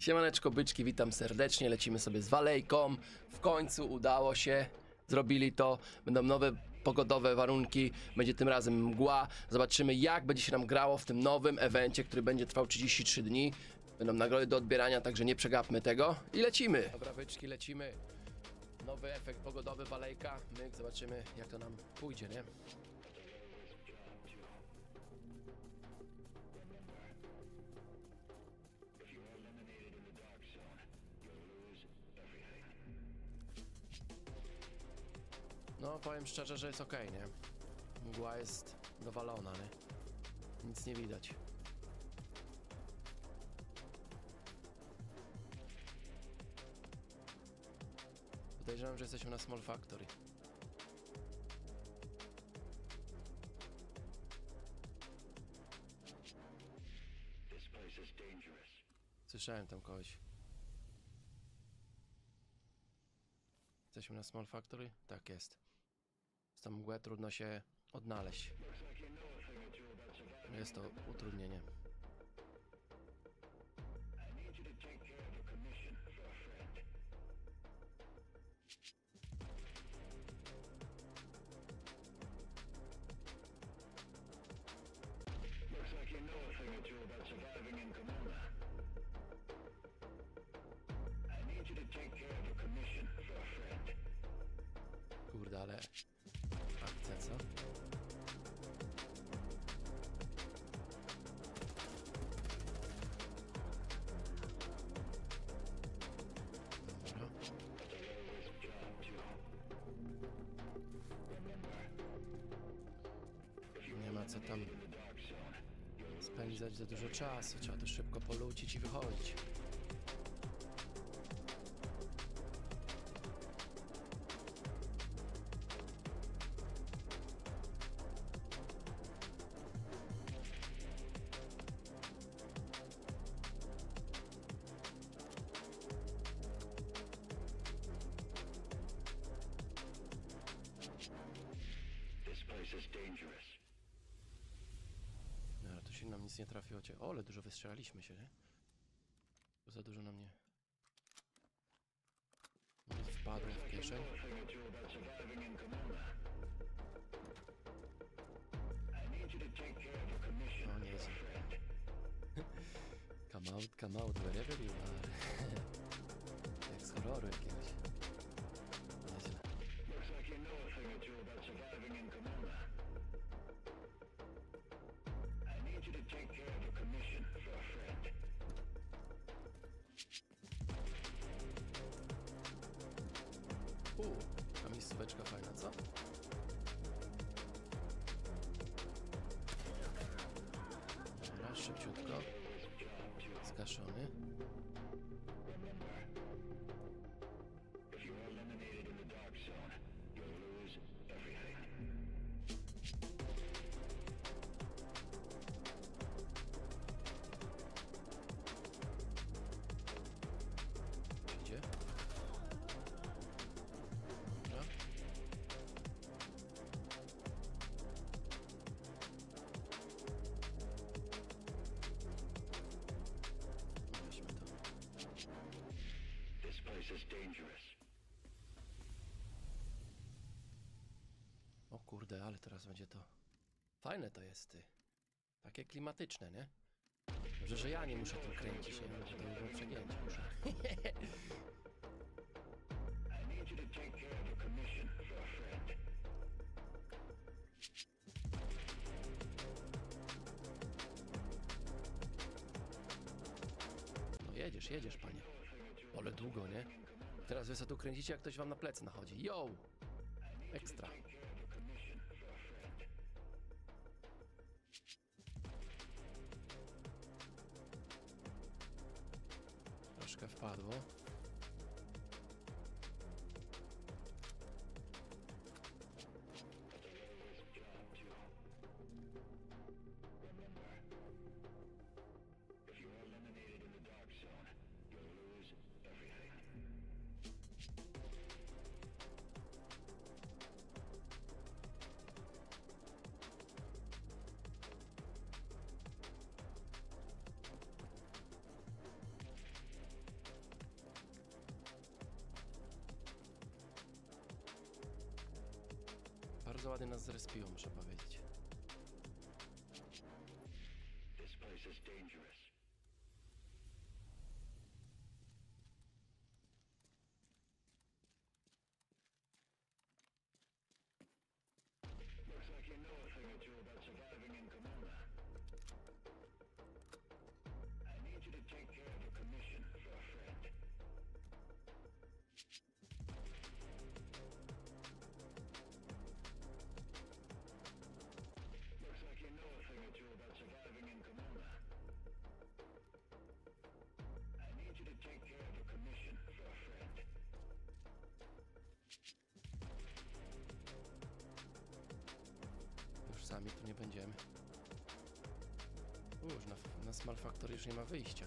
Siemaneczko byczki, witam serdecznie, lecimy sobie z Valejką. W końcu udało się, zrobili to, będą nowe pogodowe warunki, będzie tym razem mgła. Zobaczymy, jak będzie się nam grało w tym nowym evencie, który będzie trwał 33 dni. Będą nagrody do odbierania, także nie przegapmy tego i lecimy. Dobra byczki, lecimy. Nowy efekt pogodowy, Valejka. My zobaczymy, jak to nam pójdzie, nie? No, powiem szczerze, że jest ok, nie? Mgła jest dowalona, nie? Nic nie widać. Podejrzewam, że jesteśmy na Small Factory. Słyszałem tam kogoś. Jesteśmy na Small Factory? Tak jest. Z tą mgłę trudno się odnaleźć. Jest to utrudnienie. Kurde, ale... akcja, co? Dobra. Nie ma co tam spędzać za dużo czasu, trzeba to szybko polucić i wychodzić. No, tu się nam nic nie trafiło. O, ale dużo wystrzelaliśmy się, nie? To za dużo na mnie wpadło w kieszeń. O, nie jest. Come out, wherever you are. Jak z horroru jakiegoś. Nieźle. Tam jest słóweczka fajna, co? Dobra, szybciutko. Zgaszony. O kurde, ale teraz będzie to... fajne to jest, ty. Takie klimatyczne, nie? Może, że ja nie muszę tym kręcić, nie? Może to było przegięcie, muszę. No jedziesz, jedziesz, panie. Ale długo, nie? Teraz wy sobie tu kręcicie, jak ktoś wam na plecy nachodzi. Yo! Ekstra. Troszkę wpadło. bardzo ładnie nas zrespiło, muszę powiedzieć. Już sami tu nie będziemy. Już na Small Factory już nie ma wyjścia.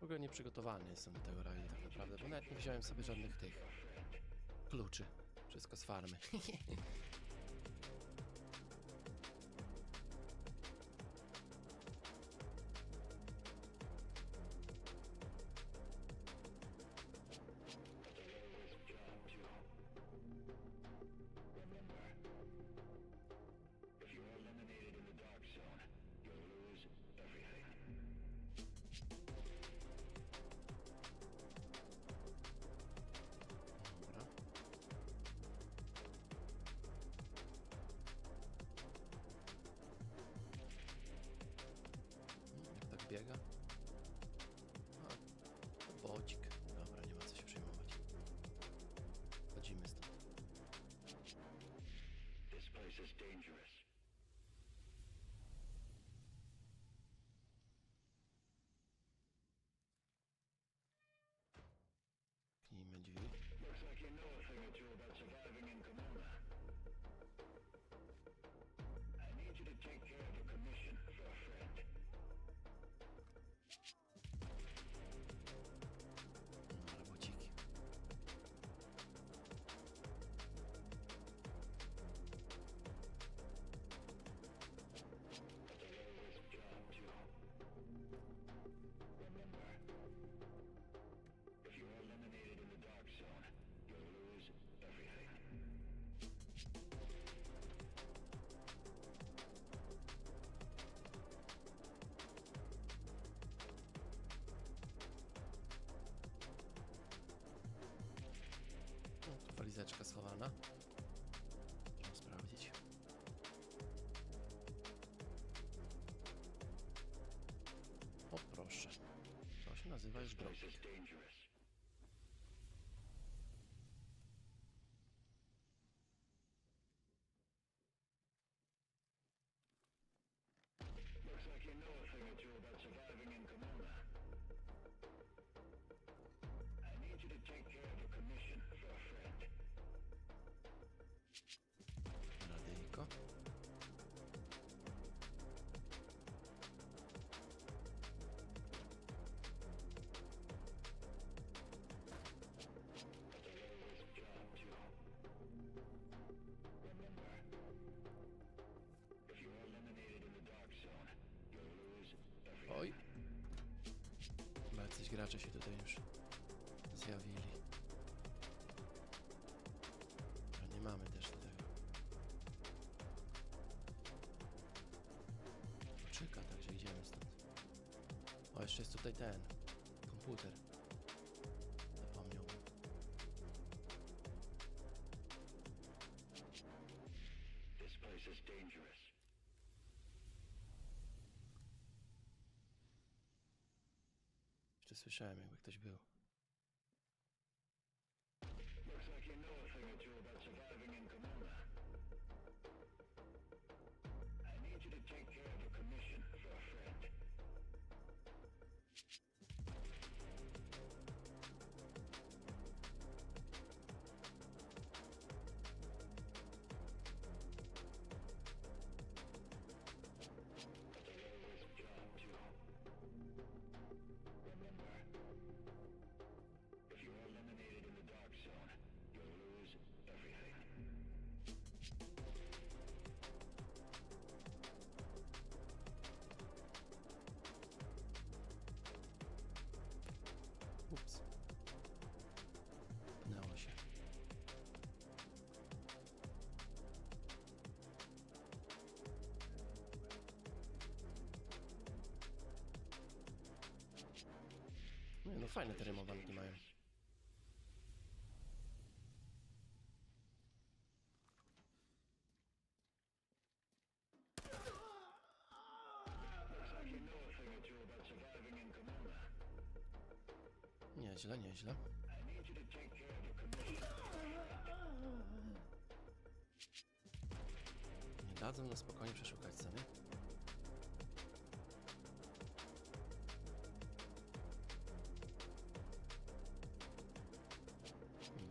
W ogóle nieprzygotowany jestem do tego rally tak naprawdę, bo nawet nie wziąłem sobie żadnych tych kluczy. Wszystko z farmy. Biega. A, bocik. Dobra, nie ma co się przejmować. Chodzimy stąd. Klijmy drzwi. Walizeczka schowana. Trzeba sprawdzić. O proszę. To się nazywa już dropik. Oj, chyba jacyś gracze się tutaj już zjawili. Nie mamy też tego. Poczeka, także idziemy stąd. O, jeszcze jest tutaj ten komputer. Zapomniałbym. This place is dangerous. jeszcze słyszałem, jakby ktoś był. No fajne te rymowanki mają. Nieźle, nieźle. Nie dadzą na spokojnie przeszukać sobie.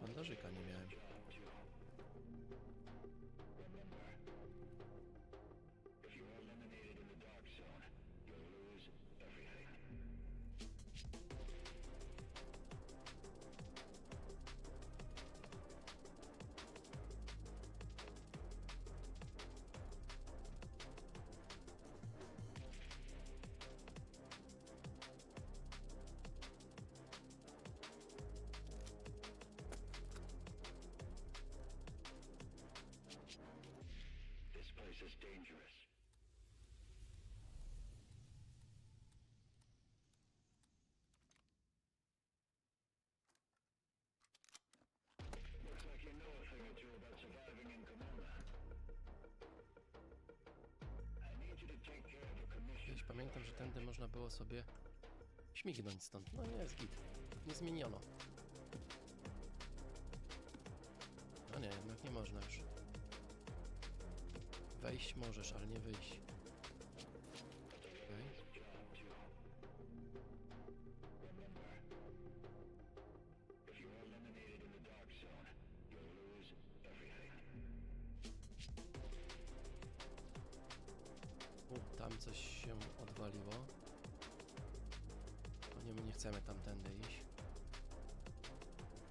Bandażyka nie miałem. Kiedyś pamiętam, że tędy można było sobie śmignąć stąd. No jest git. Nie zmieniono. No nie, jednak nie można już. Wejść możesz, ale nie wyjść. Okay. Tam coś się odwaliło. To nie, my nie chcemy tamtędy iść.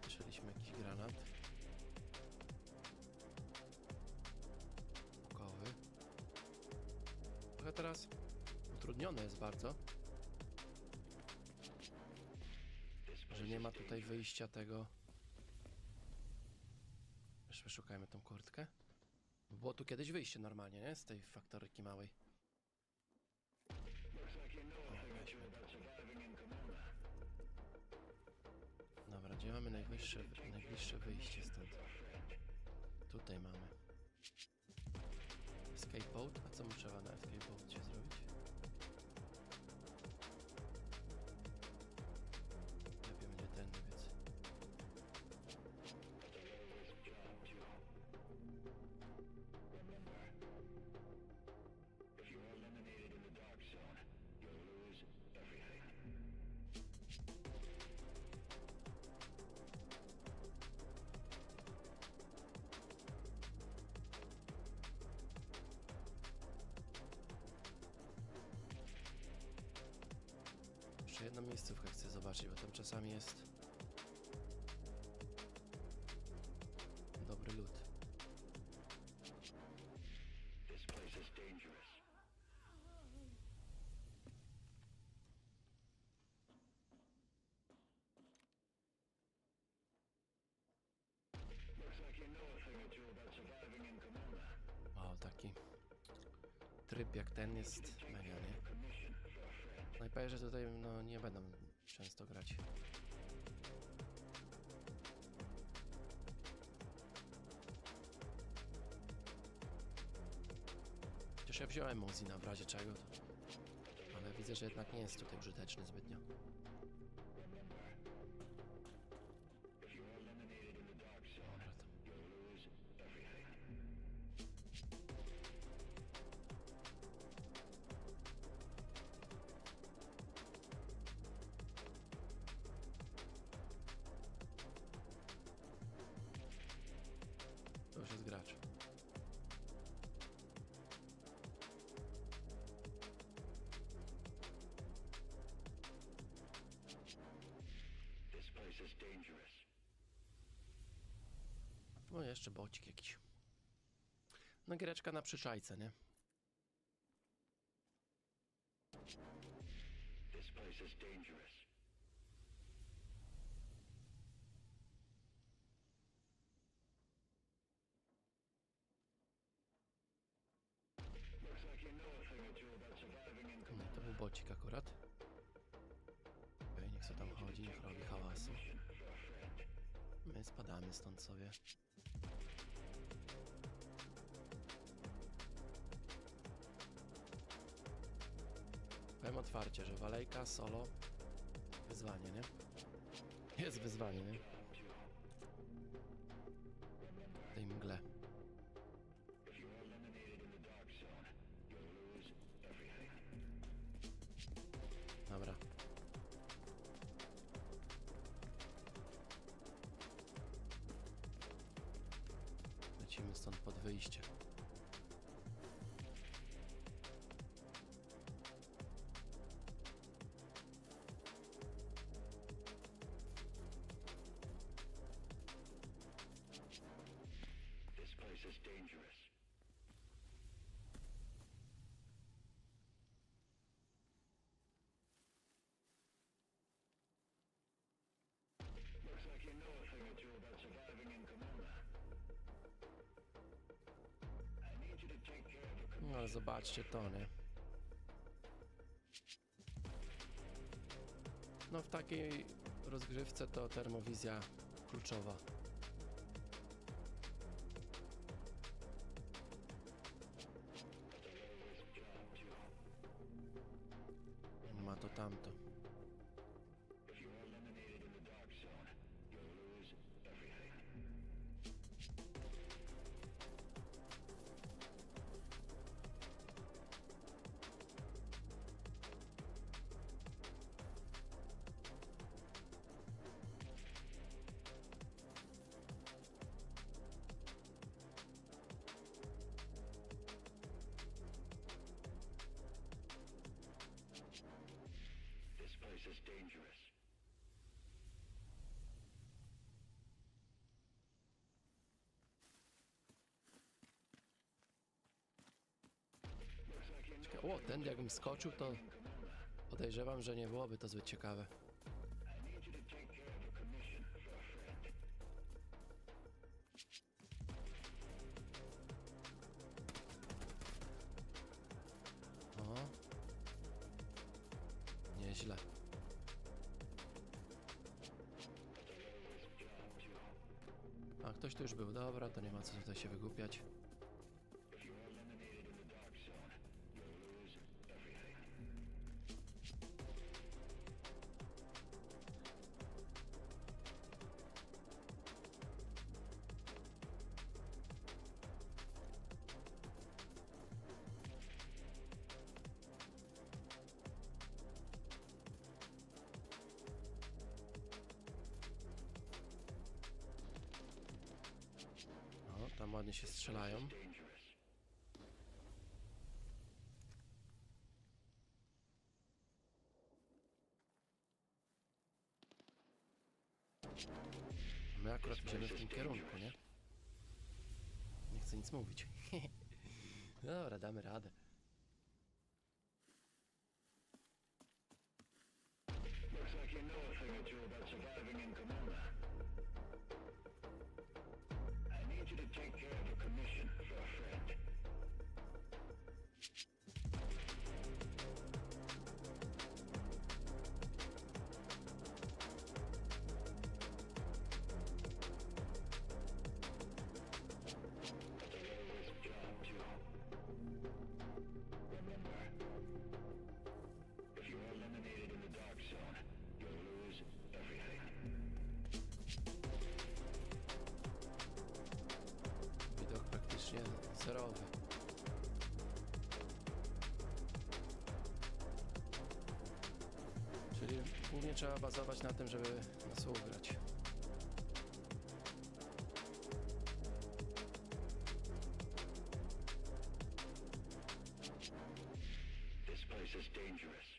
Słyszeliśmy jakiś granat. Bukowy. Trochę teraz utrudnione jest bardzo. Że nie ma tutaj wyjścia tego. Jeszcze wyszukajmy tą kurtkę. Było tu kiedyś wyjście normalnie, nie? Z tej faktoryki małej. Dobra, gdzie mamy najbliższe wyjście stąd? Tutaj mamy Escape Boat, a co mu trzeba na Escape Boatcie zrobić? Lepiej mnie ten, więc... Jedną miejscówkę chcę zobaczyć, bo tam czasami jest dobry lód. O, taki tryb jak ten jest mega, nie? Najpierw, że tutaj no, nie będą często grać. Chociaż ja wziąłem Mozina w razie czego, ale widzę, że jednak nie jest tutaj użyteczny zbytnio. No jeszcze bocik jakiś. No giereczka na przyczajce, nie? No to był bocik akurat. Okej, niech co tam chodzi, niech robi hałasu. My spadamy stąd sobie. Powiem otwarcie, że Valejka, Solo, wyzwanie, nie? Jest wyzwanie, nie? W tej mgle. Dobra. Lecimy stąd pod wyjście. No ale zobaczcie to, nie? No w takiej rozgrywce to termowizja kluczowa. Ma to tamto. O, ten jakbym skoczył, to podejrzewam, że nie byłoby to zbyt ciekawe. O, nieźle. A, ktoś tu już był. Dobra, to nie ma co tutaj się wygłupiać. Tam ładnie się strzelają. My akurat idziemy w tym kierunku, nie? Nie chcę nic mówić. Dobra, damy radę. Widok praktycznie zerowy. Czyli głównie trzeba bazować na tym, żeby nas ugrać. This place is dangerous.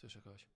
Słyszę kogoś.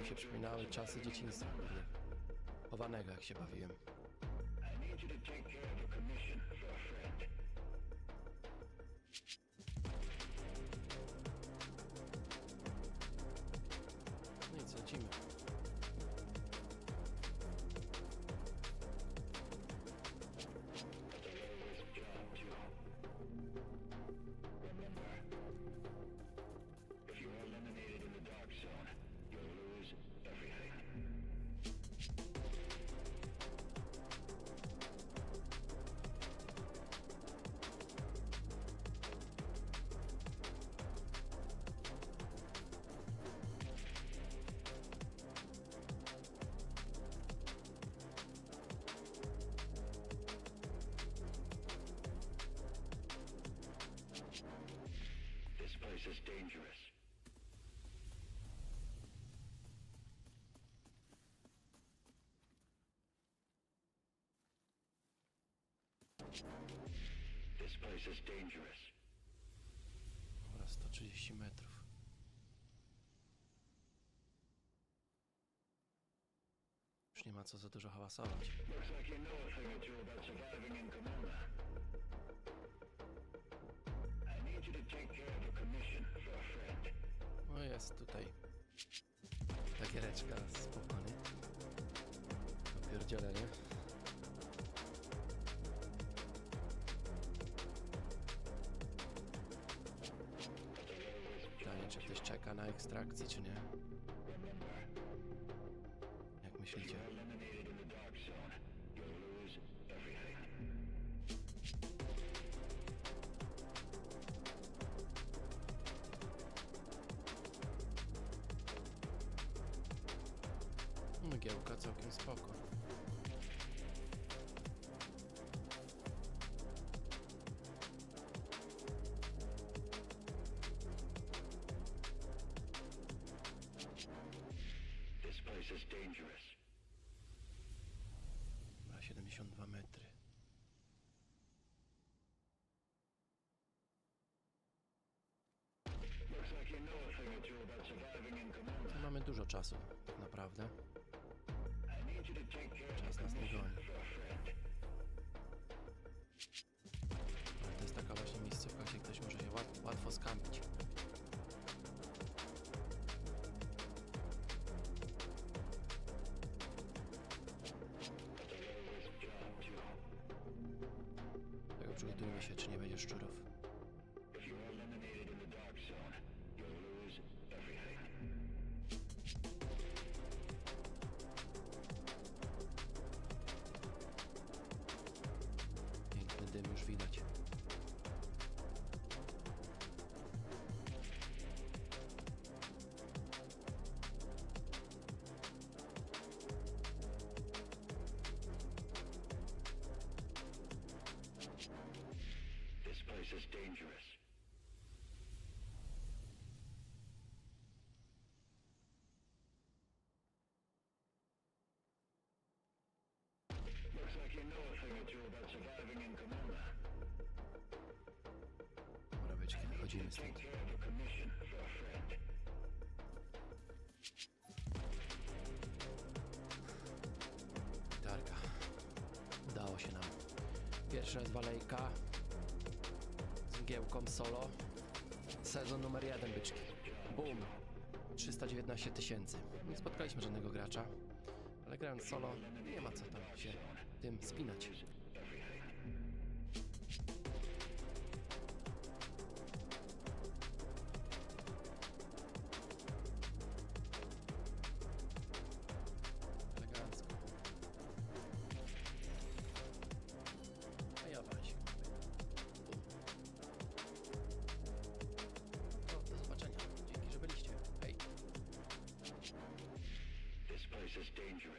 Mi się przypominały czasy dzieciństwa, chowanego jak się bawiłem. No i co, lecimy. Oraz 130 metrów. Już nie ma co za dużo hałasować. No jest tutaj ta giereczka z popany. Opierdzielę, nie? Czy ktoś czeka na ekstrakcji, czy nie? Jak myślicie? No, giełka całkiem spoko. Na 72 metry. To mamy dużo czasu, tak naprawdę. Czas nas nie goni. Ale to jest taka właśnie miejscówka, gdzie ktoś może się łatwo skampić. Przygotujmy się, czy nie będzie szczurów. Piękny dym już widać. Mróweczki, wychodzimy stąd. Ta Pierwsza jest Valejka z Giełką Solo. Sezon numer 1, byczki. Boom! 319 tysięcy. Nie spotkaliśmy żadnego gracza, ale grając solo nie ma co tam się tym spinać. This place is dangerous.